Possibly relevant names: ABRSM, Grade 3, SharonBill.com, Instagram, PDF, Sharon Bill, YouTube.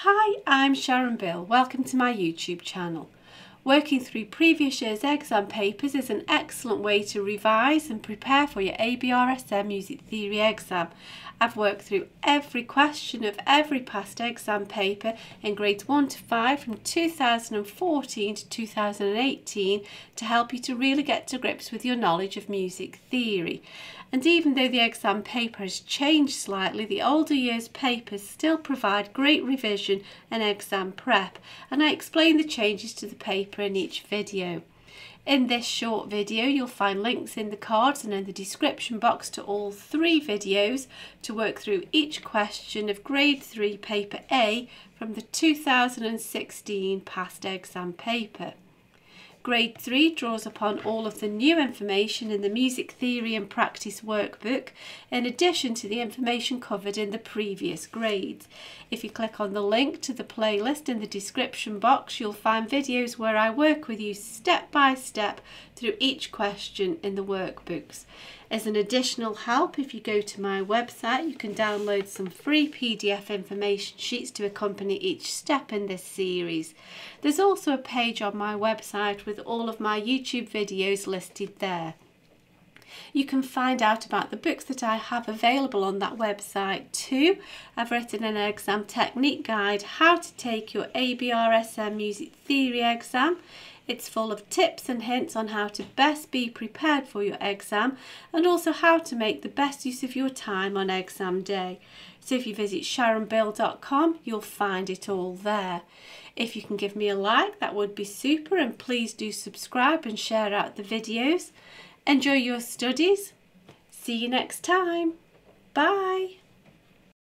Hi, I'm Sharon Bill. Welcome to my YouTube channel. Working through previous year's exam papers is an excellent way to revise and prepare for your ABRSM Music Theory exam. I've worked through every question of every past exam paper in grades 1 to 5 from 2014 to 2018 to help you to really get to grips with your knowledge of music theory. And even though the exam paper has changed slightly, the older year's papers still provide great revision and exam prep, and I explain the changes to the paper in each video. In this short video you'll find links in the cards and in the description box to all three videos to work through each question of Grade 3 Paper A from the 2016 past exam paper. Grade 3 draws upon all of the new information in the Music Theory and Practice Workbook in addition to the information covered in the previous grades. If you click on the link to the playlist in the description box, you'll find videos where I work with you step by step through each question in the workbooks. As an additional help, if you go to my website, you can download some free PDF information sheets to accompany each step in this series. There's also a page on my website with all of my YouTube videos listed there. You can find out about the books that I have available on that website too. I've written an exam technique guide, How to Take Your ABRSM Music Theory Exam. It's full of tips and hints on how to best be prepared for your exam and also how to make the best use of your time on exam day. So if you visit SharonBill.com, you'll find it all there. If you can give me a like, that would be super, and please do subscribe and share out the videos. Enjoy your studies. See you next time. Bye.